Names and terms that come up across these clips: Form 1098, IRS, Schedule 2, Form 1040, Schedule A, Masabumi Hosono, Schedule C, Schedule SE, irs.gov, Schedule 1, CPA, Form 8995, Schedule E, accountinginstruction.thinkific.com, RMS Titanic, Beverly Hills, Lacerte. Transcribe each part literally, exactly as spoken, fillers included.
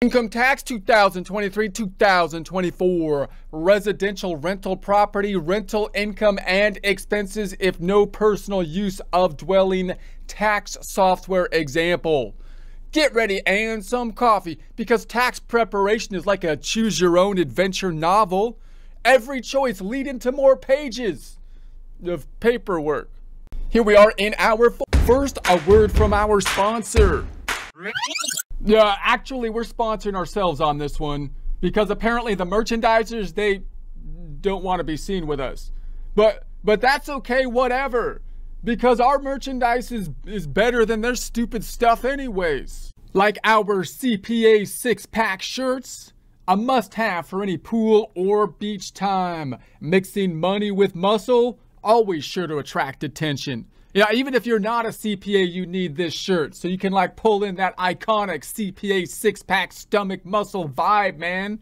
Income tax two thousand twenty-three to two thousand twenty-four, residential rental property, rental income and expenses if no personal use of dwelling, tax software example. Get ready and some coffee because tax preparation is like a choose your own adventure novel. Every choice leading to more pages of paperwork. Here we are in our first, a word from our sponsor. Yeah, actually, we're sponsoring ourselves on this one because apparently the merchandisers, they don't want to be seen with us. But but that's okay, whatever, because our merchandise is, is better than their stupid stuff anyways. Like our C P A six-pack shirts, a must-have for any pool or beach time. Mixing money with muscle, always sure to attract attention. Yeah, even if you're not a C P A, you need this shirt so you can like pull in that iconic C P A six-pack stomach muscle vibe, man.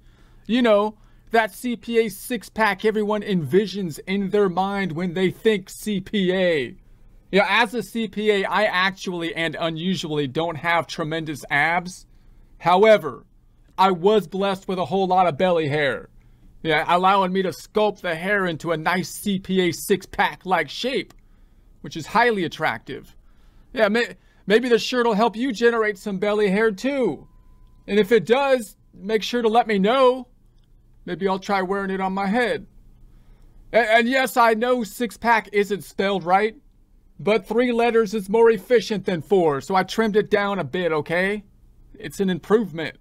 You know, that C P A six-pack everyone envisions in their mind when they think C P A. Yeah, as a C P A, I actually and unusually don't have tremendous abs. However, I was blessed with a whole lot of belly hair. Yeah, allowing me to sculpt the hair into a nice C P A six-pack like shape, which is highly attractive. Yeah, may maybe the shirt will help you generate some belly hair too. And if it does, make sure to let me know. Maybe I'll try wearing it on my head. And, and yes, I know six-pack isn't spelled right, but three letters is more efficient than four, so I trimmed it down a bit, okay? It's an improvement.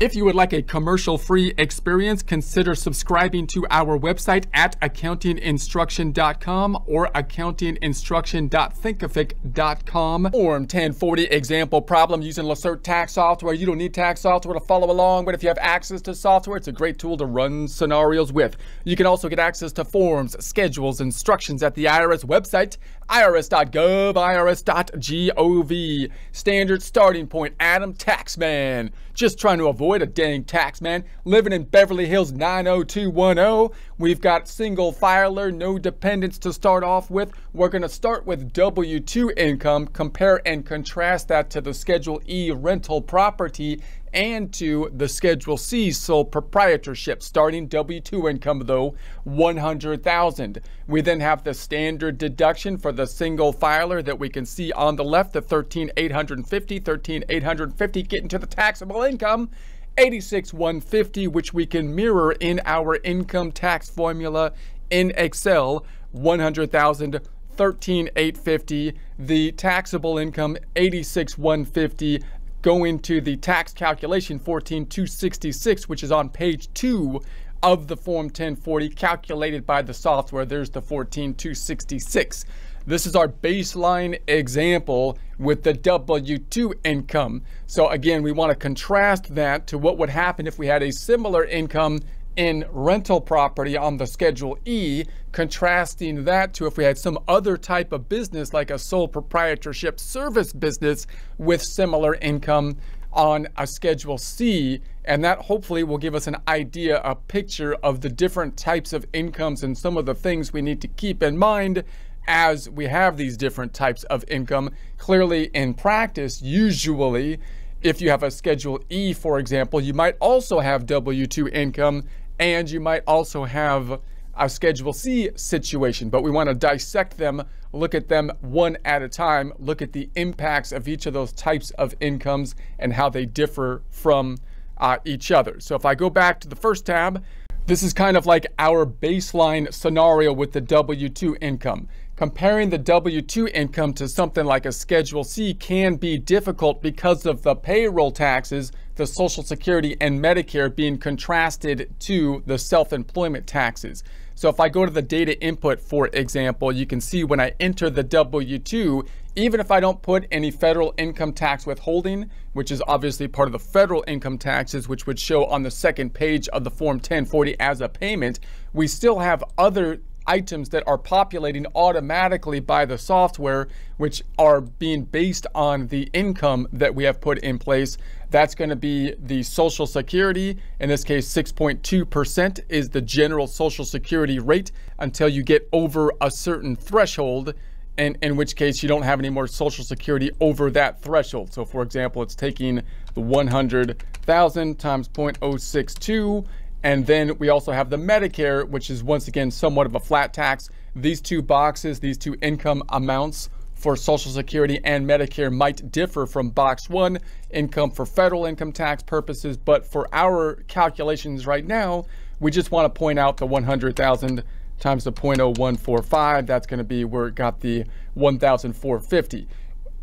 If you would like a commercial-free experience, consider subscribing to our website at accounting instruction dot com or accounting instruction dot thinkific dot com. Form ten forty example problem using Lacerte tax software. You don't need tax software to follow along, but if you have access to software, it's a great tool to run scenarios with. You can also get access to forms, schedules, instructions at the I R S website, I R S dot gov, I R S dot gov. Standard starting point, Adam Taxman. Just trying to avoid Avoid a dang tax man. Living in Beverly Hills nine oh two one oh. We've got single filer, no dependents to start off with. We're going to start with W two income, compare and contrast that to the Schedule E rental property and to the Schedule C sole proprietorship. Starting W two income though, one hundred thousand dollars. We then have the standard deduction for the single filer that we can see on the left, the thirteen thousand eight hundred fifty dollars, thirteen thousand eight hundred fifty dollars getting to the taxable income. eighty-six thousand one hundred fifty dollars, which we can mirror in our income tax formula in Excel. one hundred thousand dollars, thirteen thousand eight hundred fifty dollars, the taxable income eighty-six thousand one hundred fifty dollars, going to the tax calculation fourteen thousand two hundred sixty-six dollars, which is on page two of the Form ten forty calculated by the software. There's the fourteen thousand two hundred sixty-six dollars. This is our baseline example with the W two income. So again, we want to contrast that to what would happen if we had a similar income in rental property on the Schedule E, contrasting that to if we had some other type of business like a sole proprietorship service business with similar income on a Schedule C, and that hopefully will give us an idea, a picture of the different types of incomes and some of the things we need to keep in mind as we have these different types of income. Clearly in practice, usually, if you have a Schedule E, for example, you might also have W two income and you might also have a Schedule C situation, but we want to dissect them, look at them one at a time, look at the impacts of each of those types of incomes and how they differ from uh, each other. So if I go back to the first tab, this is kind of like our baseline scenario with the W two income. Comparing the W two income to something like a Schedule C can be difficult because of the payroll taxes, the Social Security and Medicare being contrasted to the self-employment taxes. So if I go to the data input, for example, you can see when I enter the W two, even if I don't put any federal income tax withholding, which is obviously part of the federal income taxes, which would show on the second page of the Form ten forty as a payment, we still have other items that are populating automatically by the software, which are being based on the income that we have put in place. That's going to be the Social Security. In this case, six point two percent is the general Social Security rate until you get over a certain threshold. and in which case you don't have any more Social Security over that threshold. So for example, it's taking the one hundred thousand times zero point zero six two, and then we also have the Medicare, which is once again somewhat of a flat tax. These two boxes, these two income amounts for Social Security and Medicare might differ from box one, income for federal income tax purposes, but for our calculations right now, we just want to point out the one hundred thousand times the zero point zero one four five, that's going to be where it got the one thousand four hundred fifty.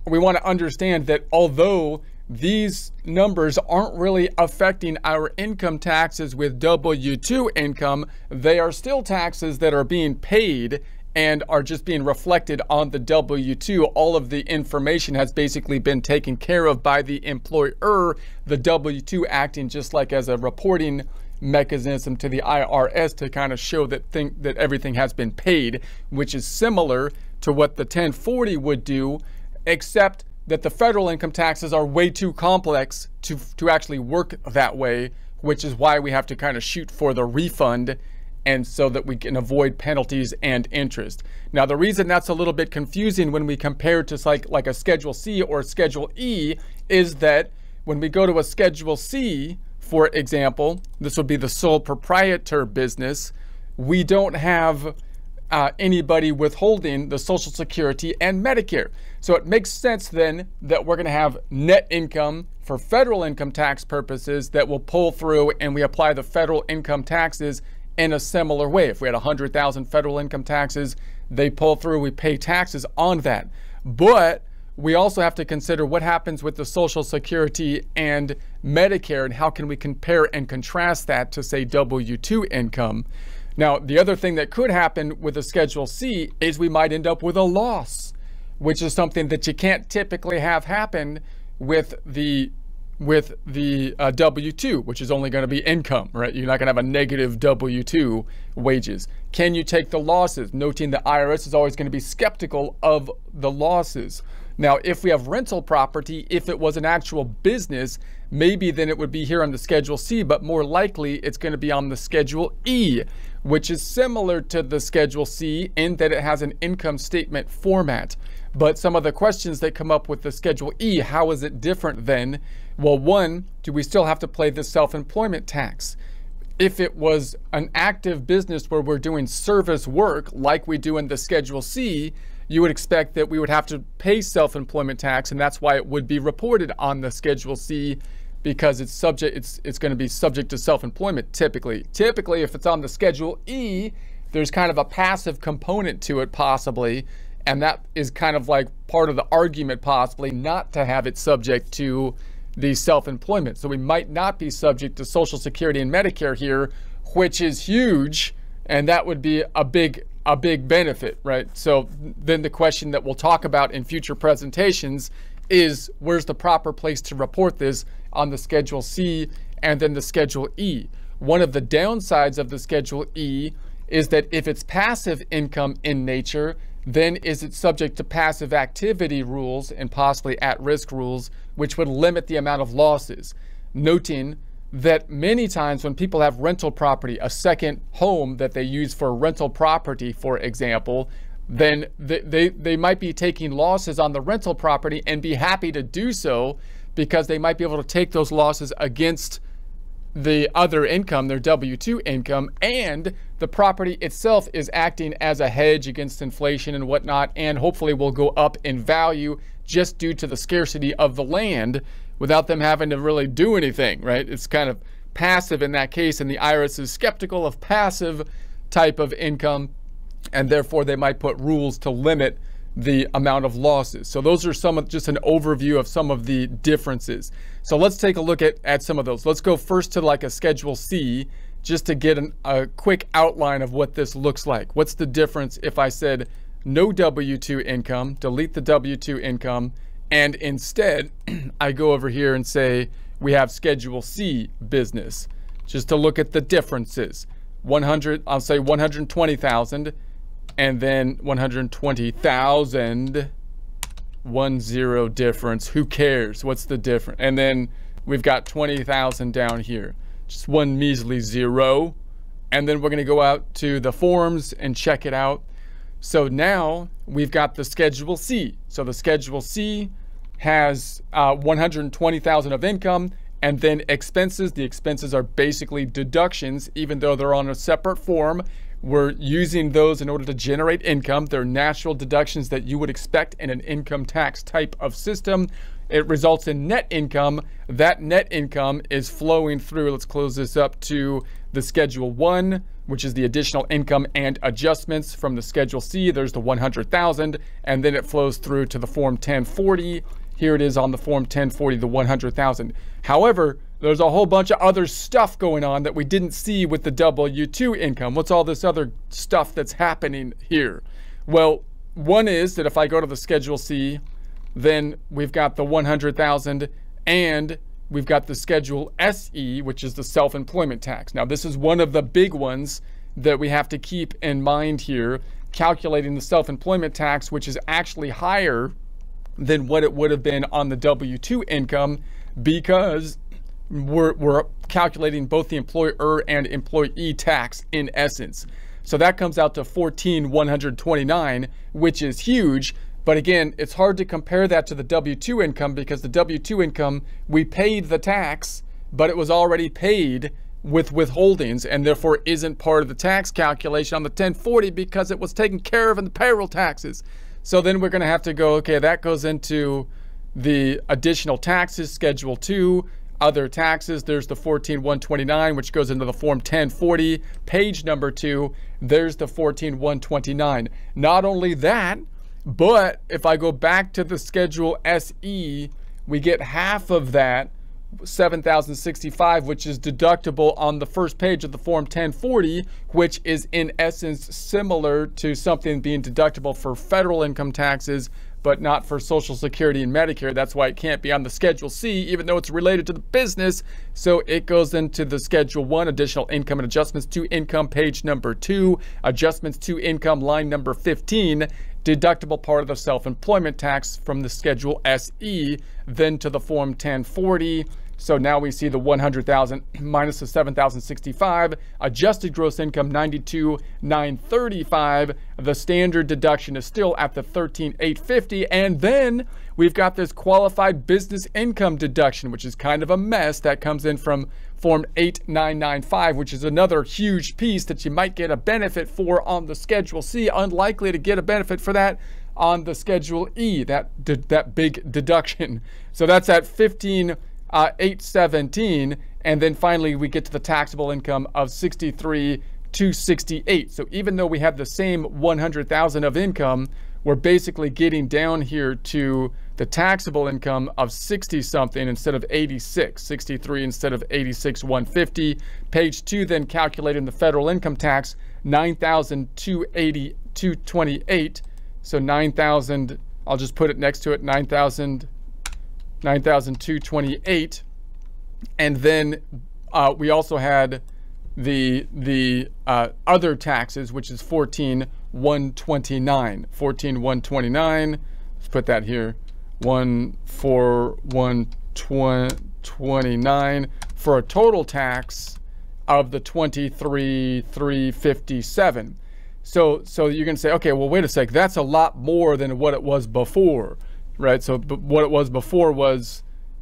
We want to understand that although these numbers aren't really affecting our income taxes with W two income, they are still taxes that are being paid and are just being reflected on the W two. All of the information has basically been taken care of by the employer, the W two acting just like as a reporting mechanism to the I R S to kind of show that thing, that everything has been paid, which is similar to what the ten forty would do, except that the federal income taxes are way too complex to, to actually work that way, which is why we have to kind of shoot for the refund and so that we can avoid penalties and interest. Now, the reason that's a little bit confusing when we compare to like, like a Schedule C or Schedule E is that when we go to a Schedule C, for example, this would be the sole proprietor business, we don't have uh, anybody withholding the Social Security and Medicare. So it makes sense then that we're gonna have net income for federal income tax purposes that will pull through, and we apply the federal income taxes in a similar way. If we had one hundred thousand federal income taxes, they pull through, we pay taxes on that. But we also have to consider what happens with the Social Security and Medicare, and how can we compare and contrast that to, say, W two income. Now, the other thing that could happen with a Schedule C is we might end up with a loss, which is something that you can't typically have happen with the with the uh, W two, which is only going to be income, right? You're not going to have a negative W two wages. Can you take the losses? Noting the I R S is always going to be skeptical of the losses. Now, if we have rental property, if it was an actual business, maybe then it would be here on the Schedule C, but more likely it's going to be on the Schedule E, which is similar to the Schedule C in that it has an income statement format. But some of the questions that come up with the Schedule E, how is it different then? Well, one, do we still have to pay the self-employment tax? If it was an active business where we're doing service work like we do in the Schedule C, you would expect that we would have to pay self-employment tax, and that's why it would be reported on the Schedule C, because it's subject, it's, it's going to be subject to self-employment typically. Typically, if it's on the Schedule E, there's kind of a passive component to it possibly, and that is kind of like part of the argument possibly not to have it subject to the self-employment. So we might not be subject to Social Security and Medicare here, which is huge, and that would be a big a big benefit, right? So then the question that we'll talk about in future presentations is, where's the proper place to report this on the Schedule C and then the Schedule E? One of the downsides of the Schedule E is that if it's passive income in nature, then is it subject to passive activity rules and possibly at-risk rules, which would limit the amount of losses. Noting that many times when people have rental property, a second home that they use for rental property, for example, then they, they, they might be taking losses on the rental property and be happy to do so because they might be able to take those losses against the other income, their W two income, and the property itself is acting as a hedge against inflation and whatnot, and hopefully will go up in value just due to the scarcity of the land without them having to really do anything, right? It's kind of passive in that case, and the I R S is skeptical of passive type of income, and therefore they might put rules to limit the amount of losses. So those are some of just an overview of some of the differences. So let's take a look at, at some of those. Let's go first to like a Schedule C, just to get an, a quick outline of what this looks like. What's the difference if I said no W two income, delete the W two income, and instead I go over here and say we have Schedule C business, just to look at the differences. one hundred, I'll say one hundred twenty thousand, and then one hundred twenty thousand, one zero difference. Who cares? What's the difference? And then we've got twenty thousand down here, just one measly zero. And then we're going to go out to the forms and check it out. So now we've got the Schedule C. So the Schedule C has uh, one hundred twenty thousand dollars of income, and then expenses. The expenses are basically deductions, even though they're on a separate form. We're using those in order to generate income. They're natural deductions that you would expect in an income tax type of system. It results in net income. That net income is flowing through. Let's close this up to the Schedule one, which is the additional income and adjustments from the Schedule C. There's the one hundred thousand, and then it flows through to the Form ten forty. Here it is on the Form ten forty, the one hundred thousand. However, there's a whole bunch of other stuff going on that we didn't see with the W two income. What's all this other stuff that's happening here? Well, one is that if I go to the Schedule C, then we've got the one hundred thousand, and we've got the Schedule S E, which is the self-employment tax. Now, this is one of the big ones that we have to keep in mind here, calculating the self-employment tax, which is actually higher than what it would have been on the W two income, because we're, we're calculating both the employer and employee tax in essence. So that comes out to fourteen thousand one hundred twenty-nine, which is huge. But again, it's hard to compare that to the W two income, because the W two income, we paid the tax, but it was already paid with withholdings, and therefore isn't part of the tax calculation on the ten forty, because it was taken care of in the payroll taxes. So then we're going to have to go, okay, that goes into the additional taxes, Schedule two, other taxes. There's the fourteen thousand one hundred twenty-nine, which goes into the Form ten forty, page number two. There's the fourteen thousand one hundred twenty-nine. Not only that, but if I go back to the Schedule S E, we get half of that, seven thousand sixty-five, which is deductible on the first page of the Form ten forty, which is in essence similar to something being deductible for federal income taxes, but not for Social Security and Medicare. That's why it can't be on the Schedule C, even though it's related to the business. So it goes into the Schedule one, additional income and adjustments to income, page number two, adjustments to income, line number fifteen, deductible part of the self-employment tax from the Schedule S E, then to the Form ten forty. So now we see the one hundred thousand minus the seven thousand sixty-five, adjusted gross income ninety-two thousand nine hundred thirty-five. The standard deduction is still at the thirteen thousand eight hundred fifty, and then we've got this qualified business income deduction, which is kind of a mess, that comes in from Form eight nine nine five, which is another huge piece that you might get a benefit for on the Schedule C. Unlikely to get a benefit for that on the Schedule E, that that big deduction. So that's at fifteen. Uh, eight seventeen, and then finally we get to the taxable income of sixty-three thousand two hundred sixty-eight. So even though we have the same one hundred thousand of income, we're basically getting down here to the taxable income of sixty something instead of eighty-six, sixty-three instead of eighty-six thousand one hundred fifty. Page two, then calculating the federal income tax, nine thousand two hundred eighty-two dollars and twenty-eight cents. So nine thousand, I'll just put it next to it, nine thousand. nine thousand two hundred twenty-eight, and then uh, we also had the the uh, other taxes, which is fourteen thousand one hundred twenty-nine. fourteen thousand one hundred twenty-nine. Let's put that here. one four one two nine for a total tax of the twenty-three thousand three hundred fifty-seven. So so you're going to say, okay, well wait a sec. That's a lot more than what it was before. Right, so but what it was before was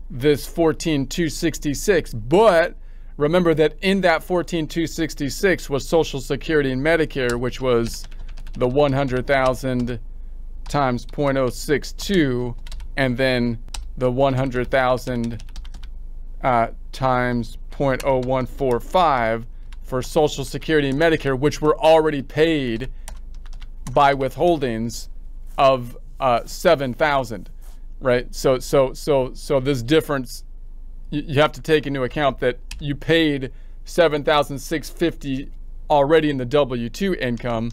this fourteen thousand two hundred sixty-six, but remember that in that fourteen thousand two hundred sixty-six was Social Security and Medicare, which was the one hundred thousand times zero point zero six two, and then the one hundred thousand uh, times zero point zero one four five for Social Security and Medicare, which were already paid by withholdings of Uh, seven thousand, right? So, so, so, so this difference, you, you have to take into account that you paid seven thousand six hundred fifty already in the W two income,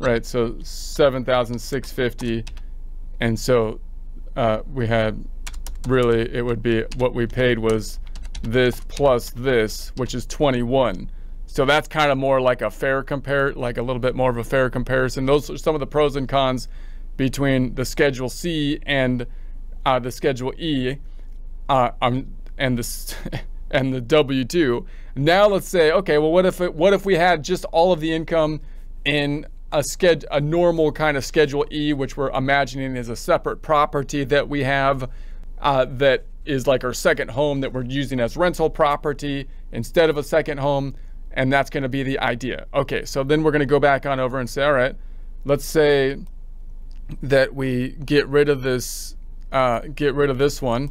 right? So seven thousand six hundred fifty, and so uh, we had, really it would be what we paid was this plus this, which is twenty-one. So that's kind of more like a fair compare, like a little bit more of a fair comparison. Those are some of the pros and cons between the Schedule C and uh, the Schedule E, uh, um, and the and the W two. Now let's say, okay, well, what if it, what if we had just all of the income in a, sched- a normal kind of Schedule E, which we're imagining is a separate property that we have uh, that is like our second home that we're using as rental property instead of a second home. And that's going to be the idea. Okay, so then we're going to go back on over and say, all right, let's say that we get rid of this, uh, get rid of this one.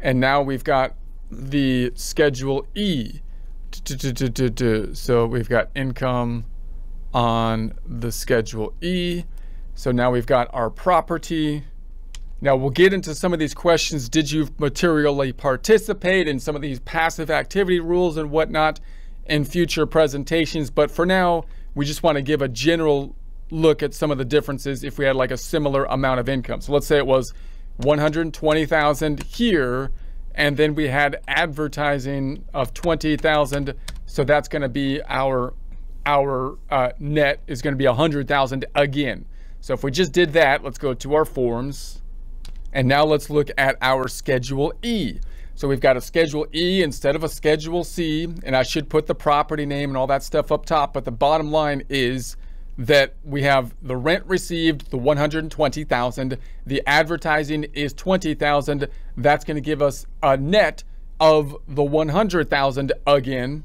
And now we've got the Schedule E. So we've got income on the Schedule E. So now we've got our property. Now we'll get into some of these questions. Did you materially participate in some of these passive activity rules and whatnot in future presentations? But for now, we just want to give a general look at some of the differences if we had like a similar amount of income. So let's say it was one hundred twenty thousand here, and then we had advertising of twenty thousand. So that's going to be our our uh, net is going to be one hundred thousand again. So if we just did that, let's go to our forms. And now let's look at our Schedule E. So we've got a Schedule E instead of a Schedule C, and I should put the property name and all that stuff up top, but the bottom line is that we have the rent received, the one hundred twenty thousand, the advertising is twenty thousand. That's going to give us a net of the one hundred thousand again.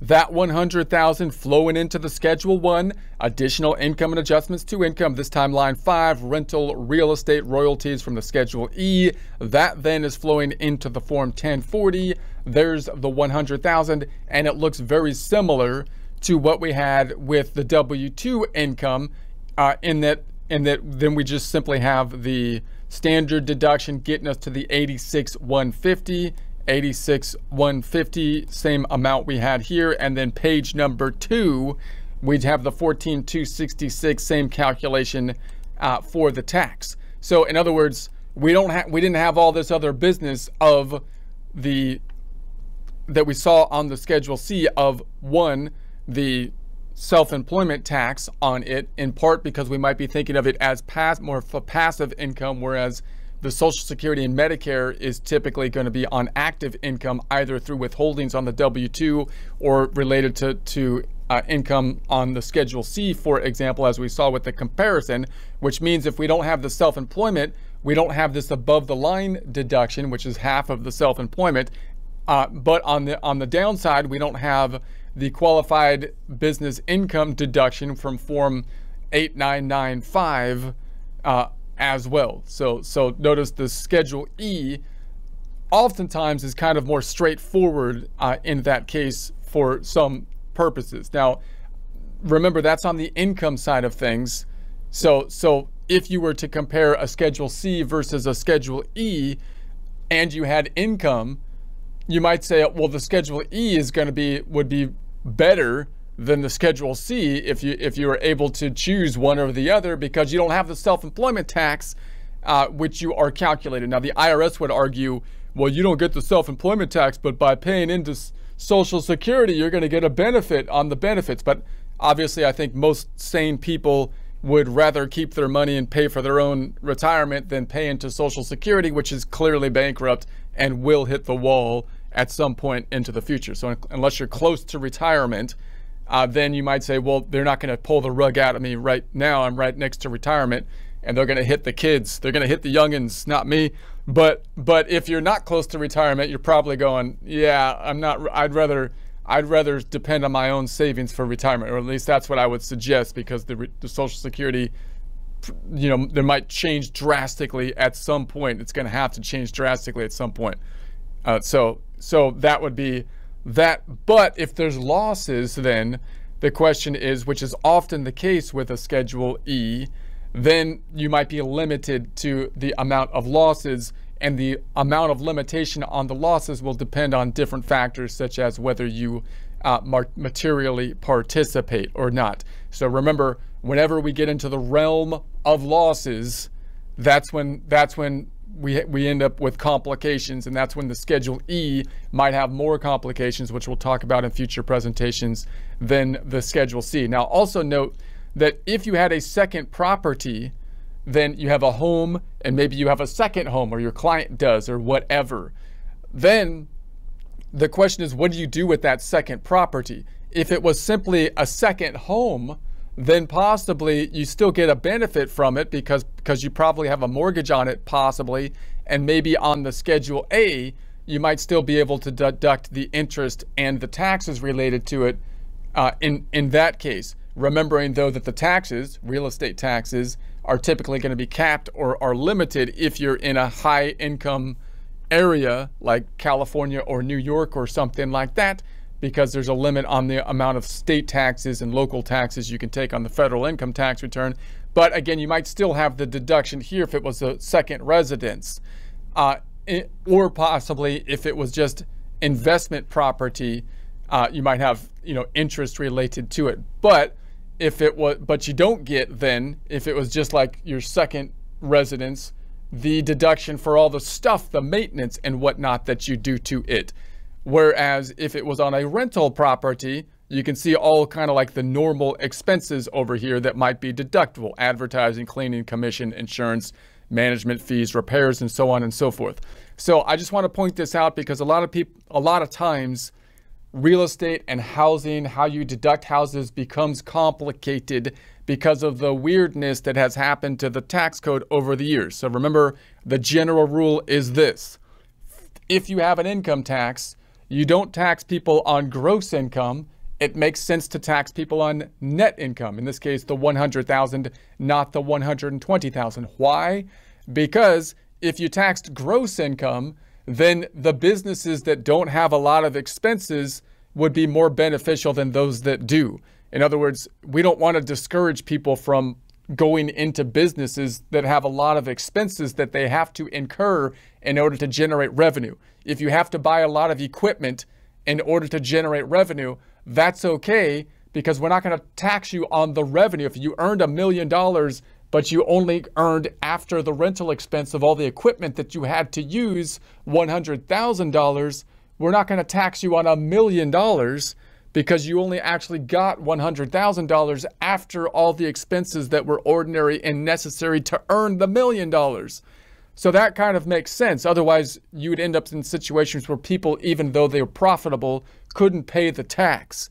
That one hundred thousand flowing into the Schedule one, additional income and adjustments to income, this time line five, rental real estate royalties from the Schedule E. That then is flowing into the Form ten forty. There's the one hundred thousand, and it looks very similar to what we had with the W two income uh, in that in that then we just simply have the standard deduction getting us to the eighty-six thousand one hundred fifty. eighty-six thousand one hundred fifty, same amount we had here. And then page number two, we'd have the fourteen thousand two hundred sixty-six, same calculation uh, for the tax. So in other words, we don't have we didn't have all this other business of the that we saw on the Schedule C of one, the self-employment tax on it, in part because we might be thinking of it as pass more for passive income, whereas the Social Security and Medicare is typically going to be on active income, either through withholdings on the W two or related to, to uh, income on the Schedule C, for example, as we saw with the comparison, which means if we don't have the self-employment, we don't have this above-the-line deduction, which is half of the self-employment. Uh, but on the, on the downside, we don't have the qualified business income deduction from Form eight nine nine five uh, as well. So so notice the Schedule E oftentimes is kind of more straightforward uh, in that case for some purposes. Now, remember, that's on the income side of things. So so if you were to compare a Schedule C versus a Schedule E and you had income, you might say, well, the Schedule E is going to be would be better than the Schedule C if you if you were able to choose one or the other, because you don't have the self-employment tax uh, which you are calculated. Now the I R S would argue, well, you don't get the self-employment tax, but by paying into Social Security, you're going to get a benefit on the benefits. But obviously I think most sane people would rather keep their money and pay for their own retirement than pay into Social Security, which is clearly bankrupt and will hit the wall at some point into the future. So unless you're close to retirement, Uh, then you might say, well, they're not going to pull the rug out of me right now. I'm right next to retirement, and they're going to hit the kids. They're going to hit the youngins, not me. But but if you're not close to retirement, you're probably going, yeah, I'm not. I'd rather I'd rather depend on my own savings for retirement, or at least that's what I would suggest, because the, the Social Security, you know, they might change drastically at some point. It's going to have to change drastically at some point. Uh, so so that would be that. But if there's losses, then the question is, which is often the case with a Schedule E, then you might be limited to the amount of losses, and the amount of limitation on the losses will depend on different factors, such as whether you uh, materially participate or not. So remember, whenever we get into the realm of losses, that's when that's when We, we end up with complications, and that's when the Schedule E might have more complications, which we'll talk about in future presentations, than the Schedule C. Now, also note that if you had a second property, then you have a home, and maybe you have a second home, or your client does, or whatever. Then the question is, what do you do with that second property? If it was simply a second home, then possibly you still get a benefit from it because, because you probably have a mortgage on it possibly, and maybe on the Schedule A, you might still be able to deduct the interest and the taxes related to it uh, in, in that case. Remembering though that the taxes, real estate taxes, are typically going to be capped or are limited if you're in a high income area like California or New York or something like that, because there's a limit on the amount of state taxes and local taxes you can take on the federal income tax return. But again, you might still have the deduction here if it was a second residence, uh, it, or possibly if it was just investment property, uh, you might have, you know, interest related to it. But if it was, but you don't get then, if it was just like your second residence, the deduction for all the stuff, the maintenance and whatnot that you do to it. Whereas if it was on a rental property, you can see all kind of like the normal expenses over here that might be deductible: advertising, cleaning, commission, insurance, management fees, repairs, and so on and so forth. So I just want to point this out because a lot of people, a lot of times, real estate and housing, how you deduct houses, becomes complicated because of the weirdness that has happened to the tax code over the years. So remember, the general rule is this: if you have an income tax, you don't tax people on gross income. It makes sense to tax people on net income. In this case, the one hundred thousand, not the one hundred twenty thousand. Why? Because if you taxed gross income, then the businesses that don't have a lot of expenses would be more beneficial than those that do. In other words, we don't want to discourage people from going into businesses that have a lot of expenses that they have to incur in order to generate revenue. If you have to buy a lot of equipment in order to generate revenue, that's okay, because we're not going to tax you on the revenue. If you earned a million dollars, but you only earned after the rental expense of all the equipment that you had to use one hundred thousand dollars, we're not going to tax you on a million dollars because you only actually got one hundred thousand dollars after all the expenses that were ordinary and necessary to earn the million dollars. So that kind of makes sense. Otherwise, you would end up in situations where people, even though they were profitable, couldn't pay the tax.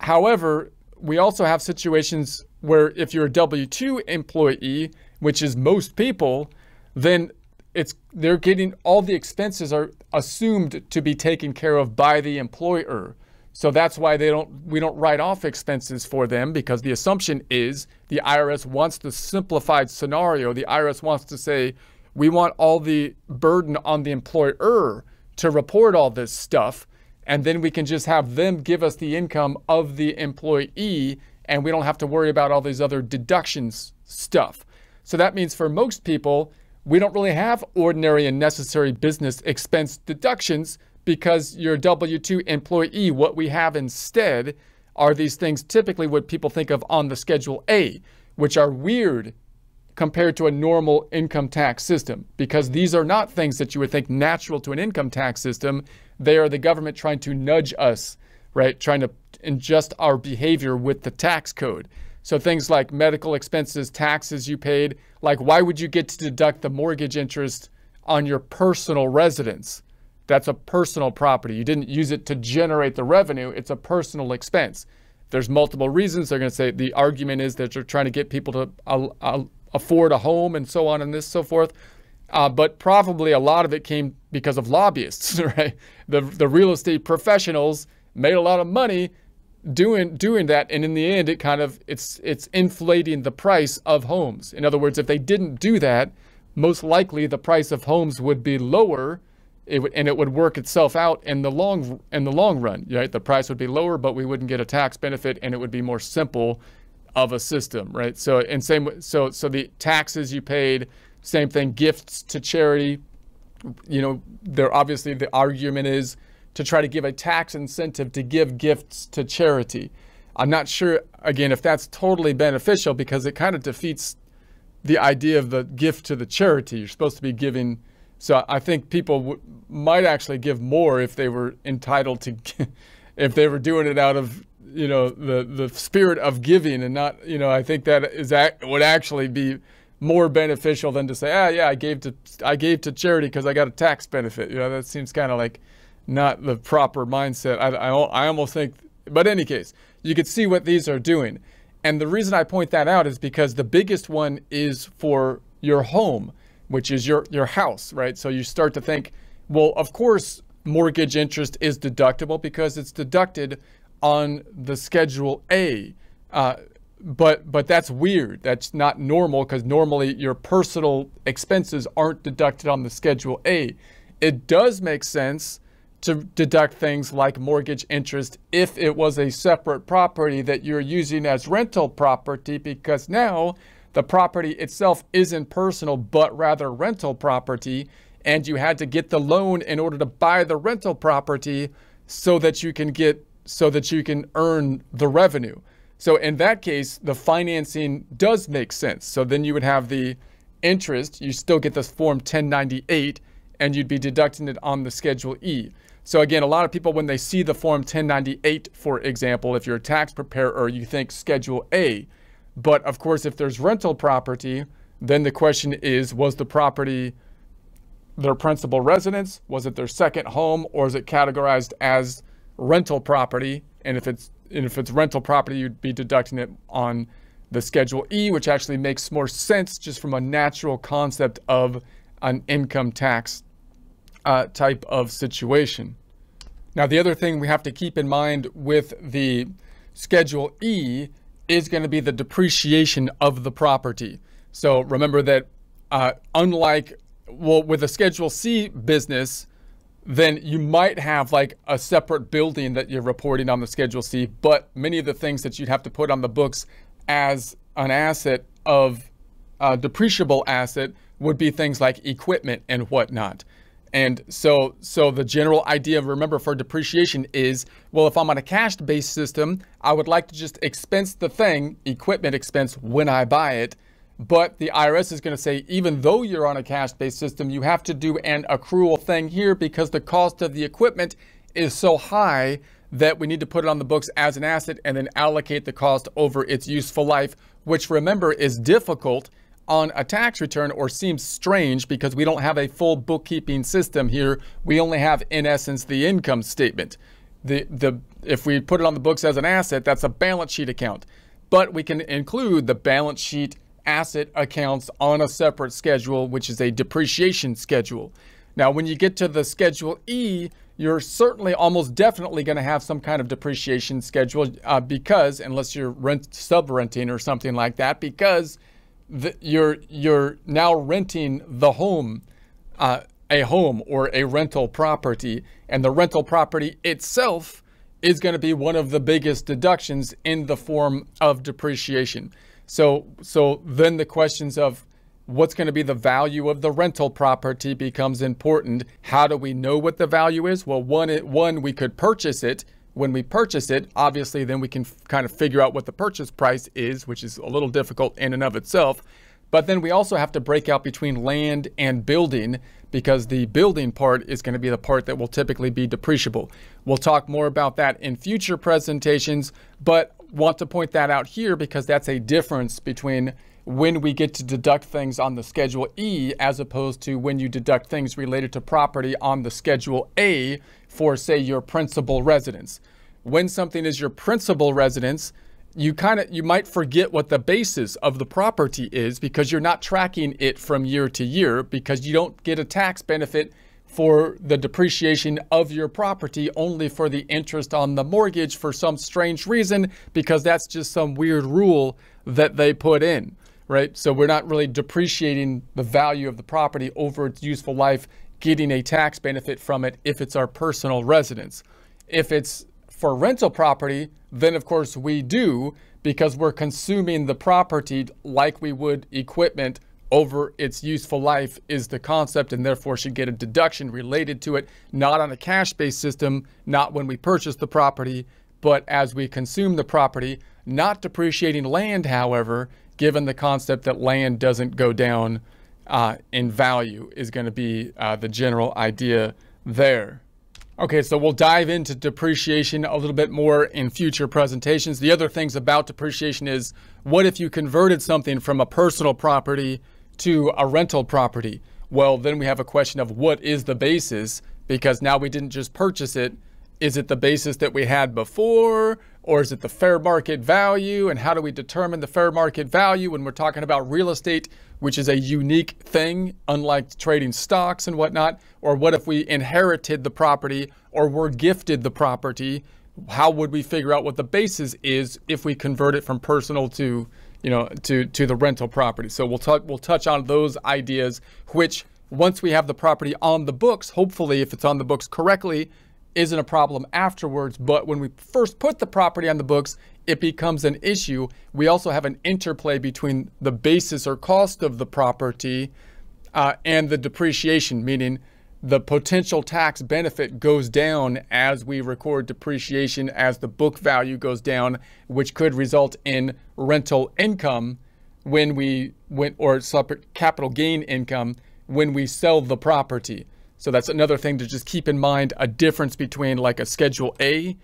However, we also have situations where if you're a W two employee, which is most people, then it's they're getting all the expenses are assumed to be taken care of by the employer. So that's why they don't we don't write off expenses for them, because the assumption is the I R S wants the simplified scenario. The I R S wants to say, we want all the burden on the employer to report all this stuff, and then we can just have them give us the income of the employee, and we don't have to worry about all these other deductions stuff. So that means for most people, we don't really have ordinary and necessary business expense deductions because you're a W two employee. What we have instead are these things typically what people think of on the Schedule A, which are weird compared to a normal income tax system, because these are not things that you would think natural to an income tax system. They are the government trying to nudge us, right? Trying to adjust our behavior with the tax code. So things like medical expenses, taxes you paid, like why would you get to deduct the mortgage interest on your personal residence? That's a personal property. You didn't use it to generate the revenue. It's a personal expense. There's multiple reasons. They're going to say the argument is that you're trying to get people to uh, uh, afford a home and so on and this so forth. Uh, but probably a lot of it came because of lobbyists, right? The, the real estate professionals made a lot of money doing doing that, and in the end it kind of it's it's inflating the price of homes. In other words, if they didn't do that, most likely the price of homes would be lower, it would, and it would work itself out in the long in the long run, right? The price would be lower, but we wouldn't get a tax benefit, and it would be more simple of a system, right? So and same so so the taxes you paid, same thing, gifts to charity, you know, they're obviously the argument is to try to give a tax incentive to give gifts to charity. I'm not sure, again, if that's totally beneficial, because it kind of defeats the idea of the gift to the charity. You're supposed to be giving, so I think people w might actually give more if they were entitled to, if they were doing it out of, you know, the, the spirit of giving and not, you know, I think that is that would actually be more beneficial than to say, ah, yeah, I gave to, I gave to charity because I got a tax benefit. You know, that seems kind of like, not the proper mindset. I, I, I almost think, but in any case, you could see what these are doing. And the reason I point that out is because the biggest one is for your home, which is your, your house, right? So you start to think, well, of course, mortgage interest is deductible because it's deducted on the Schedule A. Uh, but but that's weird. That's not normal, because normally your personal expenses aren't deducted on the Schedule A. It does make sense to deduct things like mortgage interest if it was a separate property that you're using as rental property, because now the property itself isn't personal but rather rental property, and you had to get the loan in order to buy the rental property so that you can get so that you can earn the revenue. So in that case, the financing does make sense. So then you would have the interest, you still get this Form ten ninety-eight, and you'd be deducting it on the Schedule E. So again, a lot of people, when they see the Form ten ninety-eight, for example, if you're a tax preparer, you think Schedule A. But of course, if there's rental property, then the question is, was the property their principal residence? Was it their second home? Or is it categorized as rental property? And if it's, and if it's rental property, you'd be deducting it on the Schedule E, which actually makes more sense just from a natural concept of an income tax uh, type of situation. Now, the other thing we have to keep in mind with the Schedule E is going to be the depreciation of the property. So remember that uh, unlike, well, with a Schedule C business, then you might have like a separate building that you're reporting on the Schedule C, but many of the things that you'd have to put on the books as an asset of uh, depreciable asset would be things like equipment and whatnot. And so so the general idea, remember, for depreciation is, well, if I'm on a cash-based system, I would like to just expense the thing, equipment expense, when I buy it. But the I R S is going to say, even though you're on a cash-based system, you have to do an accrual thing here because the cost of the equipment is so high that we need to put it on the books as an asset and then allocate the cost over its useful life, which, remember, is difficult on a tax return, or seems strange, because we don't have a full bookkeeping system here. We only have, in essence, the income statement. The, the, if we put it on the books as an asset, that's a balance sheet account. But we can include the balance sheet asset accounts on a separate schedule, which is a depreciation schedule. Now, when you get to the Schedule E, you're certainly almost definitely going to have some kind of depreciation schedule uh, because, unless you're rent, sub-renting or something like that, because The, you're you're now renting the home, uh, a home or a rental property, and the rental property itself is going to be one of the biggest deductions in the form of depreciation. So so then the questions of what's going to be the value of the rental property becomes important. How do we know what the value is? Well, one it, one we could purchase it. When we purchase it, obviously, then we can kind of figure out what the purchase price is, which is a little difficult in and of itself. But then we also have to break out between land and building, because the building part is going to be the part that will typically be depreciable. We'll talk more about that in future presentations, but want to point that out here because that's a difference between when we get to deduct things on the Schedule E as opposed to when you deduct things related to property on the Schedule A for, say, your principal residence. When something is your principal residence, you kind of you might forget what the basis of the property is because you're not tracking it from year to year, because you don't get a tax benefit for the depreciation of your property, only for the interest on the mortgage for some strange reason, because that's just some weird rule that they put in, right? So we're not really depreciating the value of the property over its useful life, getting a tax benefit from it if it's our personal residence. If it's for rental property, then of course we do, because we're consuming the property like we would equipment over its useful life is the concept, and therefore should get a deduction related to it, not on a cash-based system, not when we purchase the property, but as we consume the property, not depreciating land, however, given the concept that land doesn't go down Uh, in value is going to be uh, the general idea there. Okay, so we'll dive into depreciation a little bit more in future presentations. The other things about depreciation is, what if you converted something from a personal property to a rental property? Well, then we have a question of what is the basis, because now we didn't just purchase it. Is it the basis that we had before, Or is it the fair market value? And how do we determine the fair market value when we're talking about real estate, which is a unique thing, unlike trading stocks and whatnot? Or what if we inherited the property or were gifted the property? How would we figure out what the basis is if we convert it from personal to, you know, to, to the rental property? So we'll talk, we'll touch on those ideas, which once we have the property on the books, hopefully if it's on the books correctly, isn't a problem afterwards. But when we first put the property on the books, it becomes an issue. We also have an interplay between the basis or cost of the property uh, and the depreciation, meaning the potential tax benefit goes down as we record depreciation, as the book value goes down, which could result in rental income when we went, or capital gain income when we sell the property. So that's another thing to just keep in mind, a difference between like a Schedule A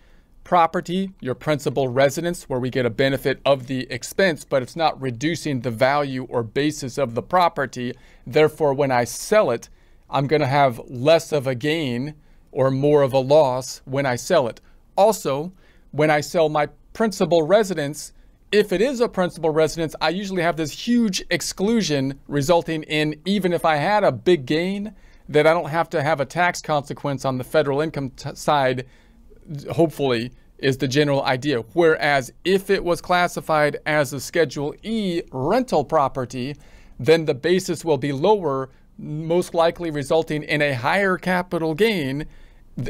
property, your principal residence, where we get a benefit of the expense, but it's not reducing the value or basis of the property. Therefore, when I sell it, I'm going to have less of a gain or more of a loss when I sell it. Also, when I sell my principal residence, if it is a principal residence, I usually have this huge exclusion resulting in, even if I had a big gain, that I don't have to have a tax consequence on the federal income t- side, hopefully, is the general idea. Whereas if it was classified as a Schedule E rental property, then the basis will be lower, most likely resulting in a higher capital gain,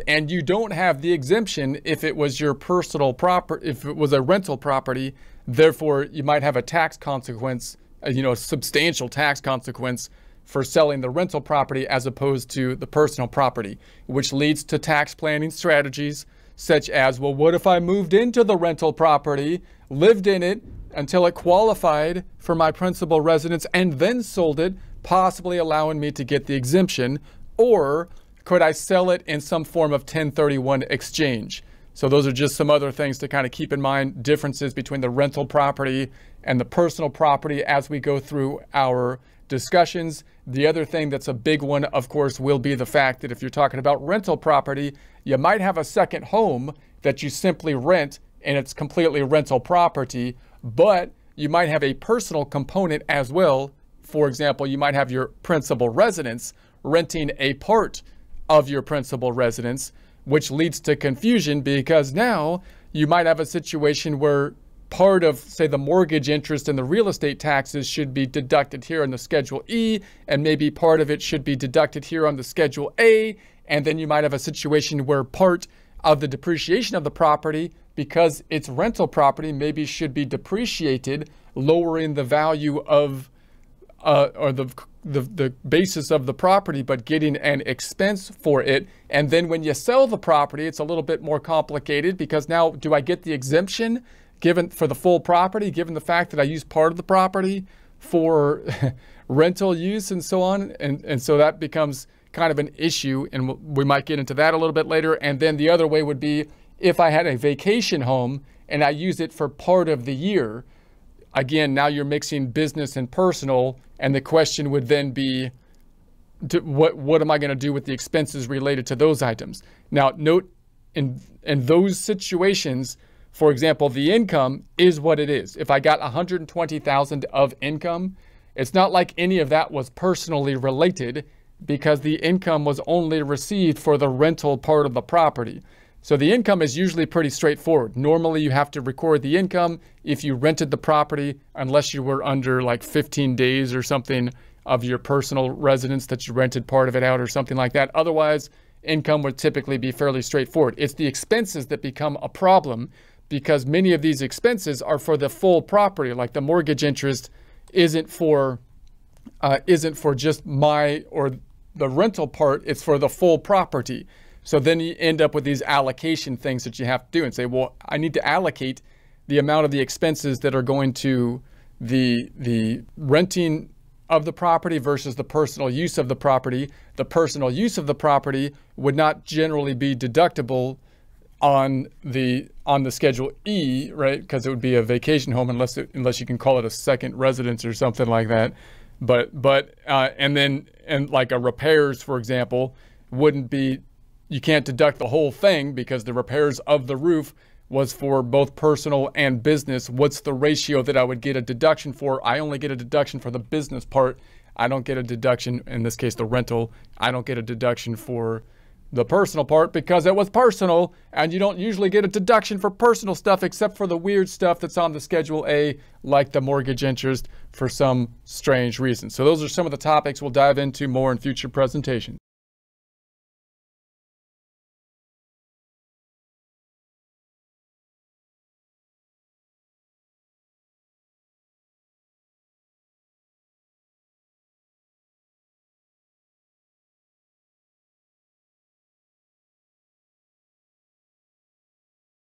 and you don't have the exemption if it was your personal property, if it was a rental property. Therefore, you might have a tax consequence, you know, a substantial tax consequence for selling the rental property as opposed to the personal property, which leads to tax planning strategies such as, well, what if I moved into the rental property, lived in it until it qualified for my principal residence, and then sold it, possibly allowing me to get the exemption? Or could I sell it in some form of ten thirty-one exchange? So those are just some other things to kind of keep in mind, differences between the rental property and the personal property as we go through our discussions. The other thing that's a big one, of course, will be the fact that if you're talking about rental property, you might have a second home that you simply rent and it's completely rental property, but you might have a personal component as well. For example, you might have your principal residence renting a part of your principal residence, which leads to confusion because now you might have a situation where part of, say, the mortgage interest and the real estate taxes should be deducted here on the Schedule E, and maybe part of it should be deducted here on the Schedule A. And then you might have a situation where part of the depreciation of the property, because it's rental property, maybe should be depreciated, lowering the value of uh, or the, the, the basis of the property, but getting an expense for it. And then when you sell the property, it's a little bit more complicated because now, do I get the exemption given for the full property, given the fact that I use part of the property for rental use and so on? And, and so that becomes kind of an issue, and we might get into that a little bit later. And then the other way would be if I had a vacation home and I use it for part of the year. Again, now you're mixing business and personal, and the question would then be, what, what am I going to do with the expenses related to those items? Now, note in, in those situations, for example, the income is what it is. If I got one hundred twenty thousand dollars of income, it's not like any of that was personally related because the income was only received for the rental part of the property. So the income is usually pretty straightforward. Normally, you have to record the income if you rented the property, unless you were under like fifteen days or something of your personal residence that you rented part of it out or something like that. Otherwise, income would typically be fairly straightforward. It's the expenses that become a problem, because many of these expenses are for the full property. Like the mortgage interest isn't for uh, isn't for just my or the rental part, it's for the full property. So then you end up with these allocation things that you have to do and say, well, I need to allocate the amount of the expenses that are going to the, the renting of the property versus the personal use of the property. The personal use of the property would not generally be deductible on the on the Schedule E, right? Because it would be a vacation home, unless it, unless you can call it a second residence or something like that. But but uh, and then and like a repairs, for example, wouldn't be, you can't deduct the whole thing because the repairs of the roof was for both personal and business. What's the ratio that I would get a deduction for? I only get a deduction for the business part. I don't get a deduction, in this case, the rental. I don't get a deduction for the personal part because it was personal, and you don't usually get a deduction for personal stuff except for the weird stuff that's on the Schedule A, like the mortgage interest, for some strange reason. So those are some of the topics we'll dive into more in future presentations.